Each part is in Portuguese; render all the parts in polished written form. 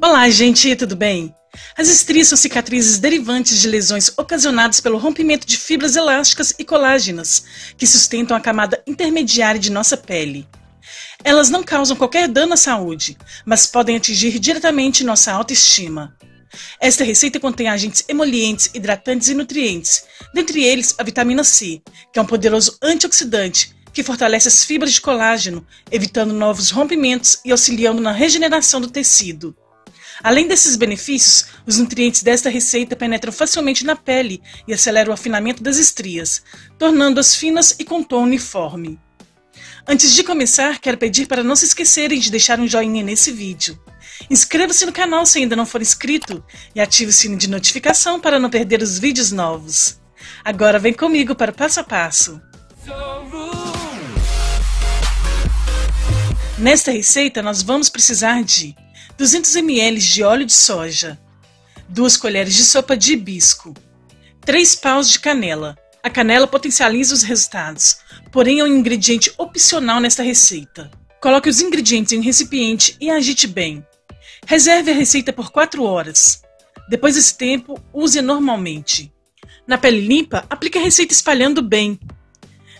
Olá, gente, tudo bem? As estrias são cicatrizes derivantes de lesões ocasionadas pelo rompimento de fibras elásticas e colágenas, que sustentam a camada intermediária de nossa pele. Elas não causam qualquer dano à saúde, mas podem atingir diretamente nossa autoestima. Esta receita contém agentes emolientes, hidratantes e nutrientes, dentre eles a vitamina C, que é um poderoso antioxidante que fortalece as fibras de colágeno, evitando novos rompimentos e auxiliando na regeneração do tecido. Além desses benefícios, os nutrientes desta receita penetram facilmente na pele e aceleram o afinamento das estrias, tornando-as finas e com tom uniforme. Antes de começar, quero pedir para não se esquecerem de deixar um joinha nesse vídeo. Inscreva-se no canal se ainda não for inscrito e ative o sino de notificação para não perder os vídeos novos. Agora vem comigo para o passo a passo. Nesta receita nós vamos precisar de 200 ml de óleo de soja, 2 colheres de sopa de hibisco, 3 paus de canela. A canela potencializa os resultados, porém é um ingrediente opcional nesta receita. Coloque os ingredientes em um recipiente e agite bem. Reserve a receita por 4 horas. Depois desse tempo, use normalmente. Na pele limpa, aplique a receita espalhando bem.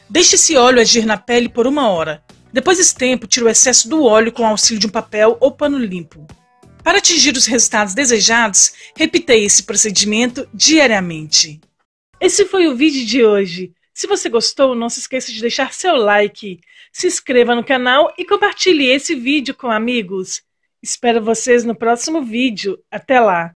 Deixe esse óleo agir na pele por 1 hora. Depois desse tempo, tire o excesso do óleo com o auxílio de um papel ou pano limpo. Para atingir os resultados desejados, repita esse procedimento diariamente. Esse foi o vídeo de hoje. Se você gostou, não se esqueça de deixar seu like, se inscreva no canal e compartilhe esse vídeo com amigos. Espero vocês no próximo vídeo. Até lá!